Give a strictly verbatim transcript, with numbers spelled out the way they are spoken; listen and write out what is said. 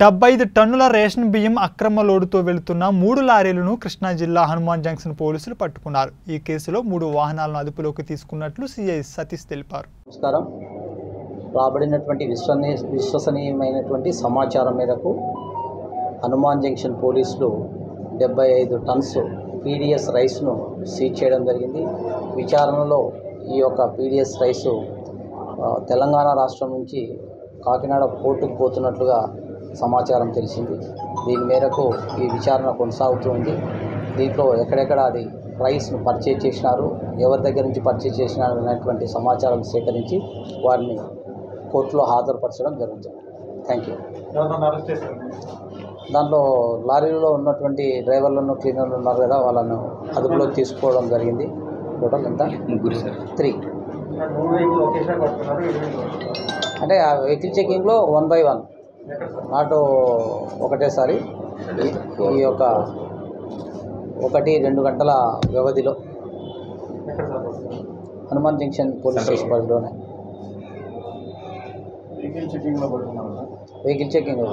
డెబ్బై ఐదు టన్నుల రేషన్ బియ్యం అక్రమ లోడుతో వెళ్తున్న మూడు లారీలను కృష్ణా జిల్లా హనుమాన్ జంక్షన్ పోలీసులు పట్టుకున్నారు. ఈ కేసులో మూడు వాహనాలను అదుపులోకి తీసుకున్నట్లు సిఐ సతీష్ తెలిపారు. నమస్కారం. రాబడినటువంటి విశ్వసనీయ విశ్వసనీయమైనటువంటి సమాచారం మేరకు హనుమాన్ జంక్షన్ పోలీసులు డెబ్బై ఐదు టన్స్ పీడిఎస్ రైస్ను సీజ్ చేయడం జరిగింది. విచారణలో ఈ యొక్క పీడిఎస్ రైసు తెలంగాణ రాష్ట్రం నుంచి కాకినాడ పోర్టుకు పోతున్నట్లుగా సమాచారం తెలిసింది. దీని మేరకు ఈ విచారణ కొనసాగుతుంది. దీంట్లో ఎక్కడెక్కడ అది రైస్ను పర్చేజ్ చేసినారు, ఎవరి దగ్గర నుంచి పర్చేజ్ చేసినారు అనేటువంటి సమాచారం సేకరించి వారిని కోర్టులో హాజరుపరచడం జరుగుతుంది. Thank you. దాంట్లో లారీలో ఉన్నటువంటి డ్రైవర్లను, క్లీనర్లు ఉన్నారు కదా, వాళ్ళను అదుపులోకి తీసుకోవడం జరిగింది. టోటల్ ఎంత? ముగ్గురు సార్. త్రీ అంటే ఆ వెహికల్ చెకింగ్లో వన్ బై వన్ ఆటో ఒకటేసారి ఈ యొక్క ఒకటి రెండు గంటల వ్యవధిలో హనుమాన్ జంక్షన్ పోలీస్ స్టేషన్ పరిధిలోనే వెహికల్ చెకింగ్